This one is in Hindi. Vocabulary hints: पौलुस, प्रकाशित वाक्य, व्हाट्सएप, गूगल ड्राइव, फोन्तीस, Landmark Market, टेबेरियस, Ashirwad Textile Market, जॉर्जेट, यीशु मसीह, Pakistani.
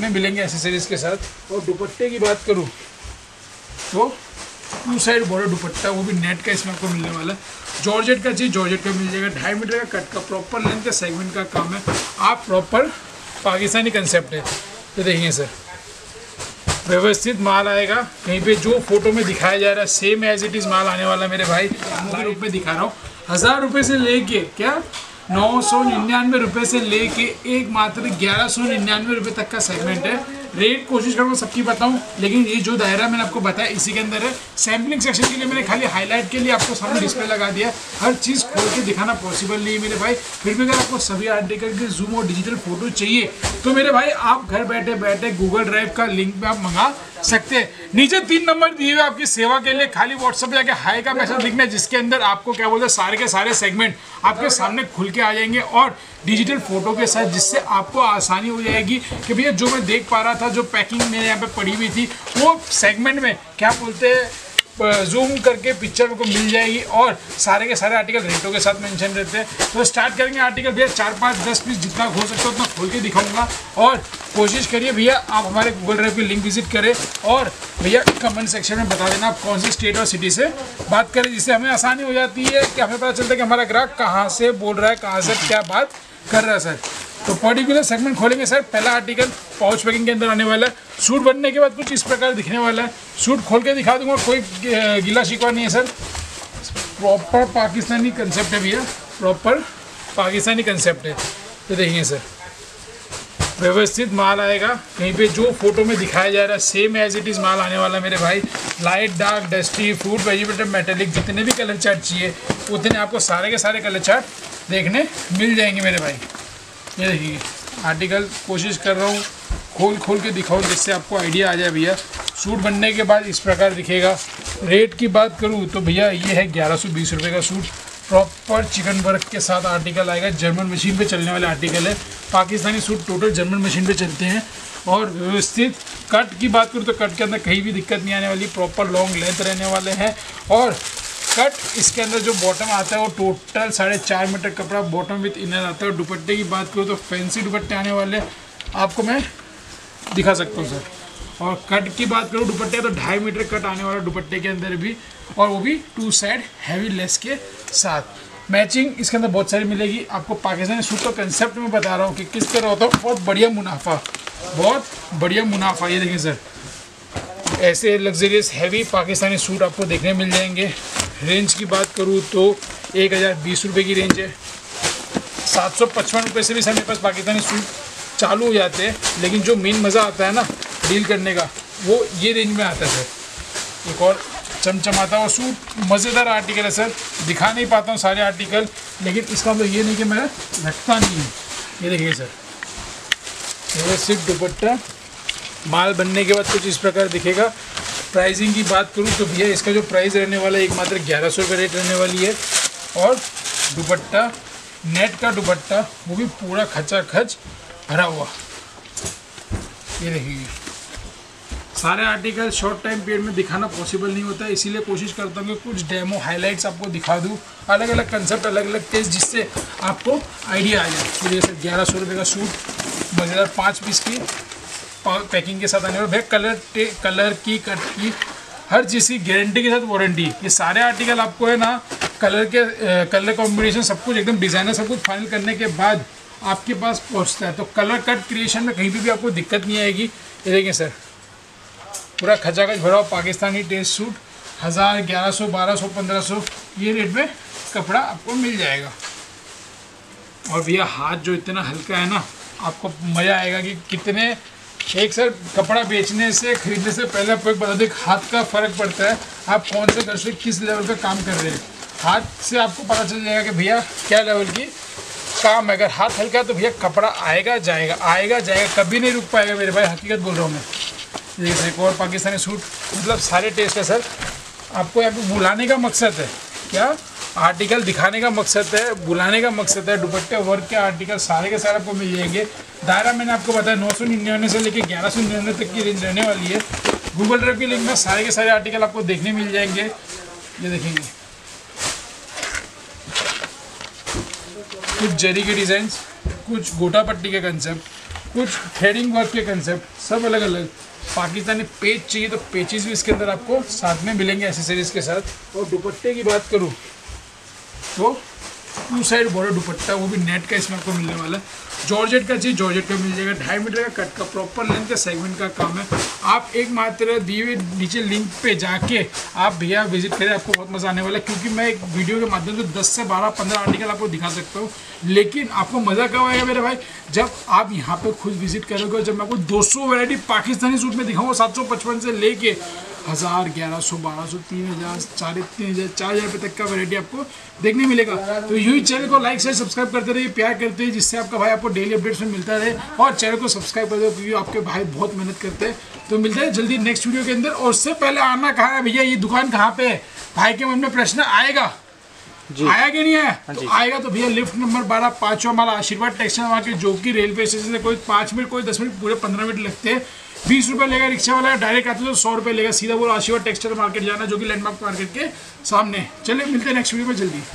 में मिलेंगे एसेसरीज के साथ। और दुपट्टे की बात करूँ तो टू साइड बॉर्डर दुपट्टा, वो भी नेट का इसमें आपको मिलने वाला है। जॉर्जेट का चीज़ जॉर्जेट का मिल जाएगा। 2.5 मीटर का कट का प्रॉपर लेंथ का सेगमेंट का काम है। आप प्रॉपर पाकिस्तानी कंसेप्ट है तो देखिए सर, व्यवस्थित माल आएगा। कहीं पे जो फोटो में दिखाया जा रहा है सेम एज इट इज़ माल आने वाला मेरे भाई। रूप में दिखा रहा हूँ 1000 रुपये से लेके क्या 999 रुपये से लेके एक मात्र 1199 रुपये तक का सेगमेंट है। रेट कोशिश करूँगा सबकी बताऊँ, लेकिन ये जो दायरा मैंने आपको बताया इसी के अंदर है। सैम्पलिंग सेक्शन के लिए मैंने खाली हाईलाइट के लिए आपको सामने डिस्प्ले लगा दिया, हर चीज़ खोल के दिखाना पॉसिबल नहीं है मेरे भाई। फिर भी अगर आपको सभी आर्टिकल के जूम और डिजिटल फोटो चाहिए तो मेरे भाई आप घर बैठे बैठे गूगल ड्राइव का लिंक में आप मंगा सकते हैं। नीचे 3 नंबर दिए हुए आपकी सेवा के लिए, खाली व्हाट्सएप जाके हाई का मैसेज लिखना, जिसके अंदर आपको क्या बोलते हैं सारे के सारे सेगमेंट आपके सामने खुल के आ जाएंगे और डिजिटल फोटो के साथ, जिससे आपको आसानी हो जाएगी कि भैया जो मैं देख पा रहा था जो पैकिंग मेरे यहाँ पे पड़ी हुई थी वो सेगमेंट में क्या बोलते हैं जूम करके पिक्चर को मिल जाएगी। और सारे के सारे आर्टिकल रेटों के साथ मेंशन रहते हैं। तो स्टार्ट करेंगे आर्टिकल भैया 4-5-10 पीस जितना हो सकता है उतना खोल के दिखाऊंगा। और कोशिश करिए भैया आप हमारे गूगल ड्राइव की लिंक विजिट करें और भैया कमेंट सेक्शन में बता देना आप कौन सी स्टेट और सिटी से बात करें, जिससे हमें आसानी हो जाती है कि हमें पता चलता है कि हमारा ग्राहक कहाँ से बोल रहा है, कहाँ से क्या बात कर रहा है सर। तो पर्टिकुलर सेगमेंट खोलेंगे सर। पहला आर्टिकल पाउच पैकिंग के अंदर आने वाला है। सूट बनने के बाद कुछ इस प्रकार दिखने वाला है। सूट खोल के दिखा दूंगा, कोई गीला शिकवा नहीं है सर। प्रॉपर पाकिस्तानी कंसेप्ट है भैया, प्रॉपर पाकिस्तानी कंसेप्ट है। तो देखिए सर, व्यवस्थित माल आएगा। कहीं पे जो फोटो में दिखाया जा रहा है सेम एज इट इज़ माल आने वाला मेरे भाई। Light dark dusty food vegetable metallic जितने भी कलर चार्ट चाहिए उतने आपको सारे के सारे कलर चार्ट देखने मिल जाएंगे मेरे भाई। ये देखिए आर्टिकल कोशिश कर रहा हूँ खोल के दिखाऊँ जिससे आपको आइडिया आ जाए भैया। सूट बनने के बाद इस प्रकार दिखेगा। रेट की बात करूँ तो भैया ये है 1120 रुपये का सूट। प्रॉपर चिकन वर्क के साथ आर्टिकल आएगा। जर्मन मशीन पे चलने वाले आर्टिकल है। Pakistani suit total German machine पे चलते हैं। और व्यवस्थित कट की बात करूँ तो कट के अंदर कहीं भी दिक्कत नहीं आने वाली, प्रॉपर लॉन्ग लेंथ रहने वाले हैं। और कट इसके अंदर जो बॉटम आता है वो टोटल 4.5 मीटर कपड़ा बॉटम विथ इनर आता है। और दुपट्टे की बात करूँ तो फैंसी दुपट्टे आने वाले आपको मैं दिखा सकता हूँ सर। और कट की बात करूँ दुपट्टे तो 2.5 मीटर कट आने वाला दुपट्टे के अंदर भी, और वो भी 2 साइड हैवी लेस के साथ। मैचिंग इसके अंदर बहुत सारी मिलेगी आपको। पाकिस्तानी सूट का कंसेप्ट में बता रहा हूँ कि किस तरह होता है। बहुत बढ़िया मुनाफा। ये देखिए सर, ऐसे लग्जरियस हैवी पाकिस्तानी सूट आपको देखने मिल जाएंगे। रेंज की बात करूँ तो 1020 रुपये की रेंज है। 755 रुपये से भी सर मेरे पास पाकिस्तानी सूट चालू हो जाते हैं, लेकिन जो मेन मज़ा आता है ना डील करने का वो ये रेंज में आता है सर। एक और चमचमाता और सूट मज़ेदार आर्टिकल है सर। दिखा नहीं पाता हूँ सारे आर्टिकल, लेकिन इसका मतलब ये नहीं कि मैं रखता नहीं हूँ। ये देखिए सर, व्यवस्थित दुपट्टा। माल बनने के बाद कुछ इस प्रकार दिखेगा। प्राइसिंग की बात करूँ तो भैया इसका जो प्राइस रहने वाला है एक मात्र 1100 रुपये रेट रहने वाली है। और दुपट्टा नेट का दुपट्टा, वो भी पूरा खचाखच भरा हुआ। ये देखिए सारे आर्टिकल शॉर्ट टाइम पीरियड में दिखाना पॉसिबल नहीं होता है, इसीलिए कोशिश करता हूँ कि कुछ डेमो हाइलाइट्स आपको दिखा दूँ, अलग अलग कंसेप्ट अलग अलग टेस्ट, जिससे आपको आइडिया आ जाए। जैसे 1100 रुपये का सूट मज़ेदार 5 पीस की पैकिंग के साथ आने वाला। भैया कलर की कट की हर चीज़ की गारंटी के साथ वारंटी। ये सारे आर्टिकल आपको है ना कलर कॉम्बिनेशन सब कुछ एकदम डिज़ाइनर सब कुछ फाइनल करने के बाद आपके पास पहुंचता है। तो कलर कट क्रिएशन में कहीं भी आपको दिक्कत नहीं आएगी। ये देखिए सर, पूरा खचाखच भरा पाकिस्तानी टेस्ट सूट 1000, 1100, 1200, 1500 ये रेट में कपड़ा आपको मिल जाएगा। और भैया हाथ जो इतना हल्का है ना, आपको मज़ा आएगा कि कितने एक सर कपड़ा बेचने से खरीदने से पहले आपको एक बता दें हाथ का फ़र्क पड़ता है। आप कौन से दर्शक किस लेवल पे काम कर रहे हैं, हाथ से आपको पता चल जाएगा कि भैया क्या लेवल की काम है। अगर हाथ हल्का है तो भैया कपड़ा आएगा जाएगा कभी नहीं रुक पाएगा मेरे भाई। हकीकत बोल रहा हूँ मैं। ये एक और पाकिस्तानी सूट, मतलब सारे टेस्ट है सर। आपको यहाँ पर बुलाने का मकसद है क्या, आर्टिकल दिखाने का मकसद है, बुलाने का मकसद है। दुपट्टे वर्क के आर्टिकल सारे के सारे आपको मिल जाएंगे। दायरा मैंने आपको बताया 999 से लेकर 1199 तक की रेंज रहने वाली है। गूगल ड्राइव की लिंक में सारे के सारे आर्टिकल आपको देखने मिल जाएंगे। ये देखेंगे कुछ जरी के डिज़ाइंस, कुछ गोटा पट्टी के कंसेप्ट, कुछ थ्रेडिंग वर्क के कंसेप्ट सब अलग अलग। पाकिस्तानी पेच चाहिए तो पेचेस भी इसके अंदर आपको साथ में मिलेंगे एसेसरीज के साथ। और दुपट्टे की बात करूँ तो टू साइड बॉर्डर दुपट्टा, वो भी नेट का इसमें आपको मिलने वाला है। जॉर्जेट का चाहिए जॉर्जेट का मिल जाएगा। 2.5 मीटर का कट का प्रॉपर लेंथ का सेगमेंट का काम है। आप एक मात्र दिए हुए नीचे लिंक पे जाके आप भैया विजिट करें, आपको बहुत मज़ा आने वाला है। क्योंकि मैं एक वीडियो के माध्यम से 10 से 12-15 आर्टिकल आपको दिखा सकता हूँ, लेकिन आपको मज़ा कब आएगा मेरे भाई, जब आप यहाँ पर खुद विजिट करोगे और जब मैं आपको 200 वैरायटी पाकिस्तानी सूट में दिखाऊँगा। 755 से लेके 1000, 1100, 1200, 3000, 4500, 4000 तक का वैरायटी आपको देखने मिलेगा। तो यूँ चैनल को लाइक शेयर सब्सक्राइब करते रहिए, प्यार करते हैं, जिससे आपका भाई आपको डेली अपडेट्स में मिलता रहे। और चैनल को सब्सक्राइब कर दो क्योंकि आपके भाई बहुत मेहनत करते हैं। तो मिलते हैं जल्दी नेक्स्ट वीडियो के अंदर। और उससे पहले आना कहाँ है भैया, ये दुकान कहाँ पे है, भाई के मन में प्रश्न आएगा जी। आया कि नहीं है तो आएगा। तो भैया लिफ्ट नंबर 12 5 हमारा आशीर्वाद टेक्सटाइल मार्केट, जो कि रेलवे स्टेशन से कोई 5 मिनट कोई 10 मिनट पूरे 15 मिनट लगते हैं। 20 रुपये लेगा रिक्शा वाला, डायरेक्ट आते तो 100 रुपये लेगा। सीधा बोलो आशीर्वाद टेक्सटाइल मार्केट जाना, जो कि लैंडमार्क मार्केट के सामने। चलिए मिलते हैं नेक्स्ट वीडियो में जल्दी।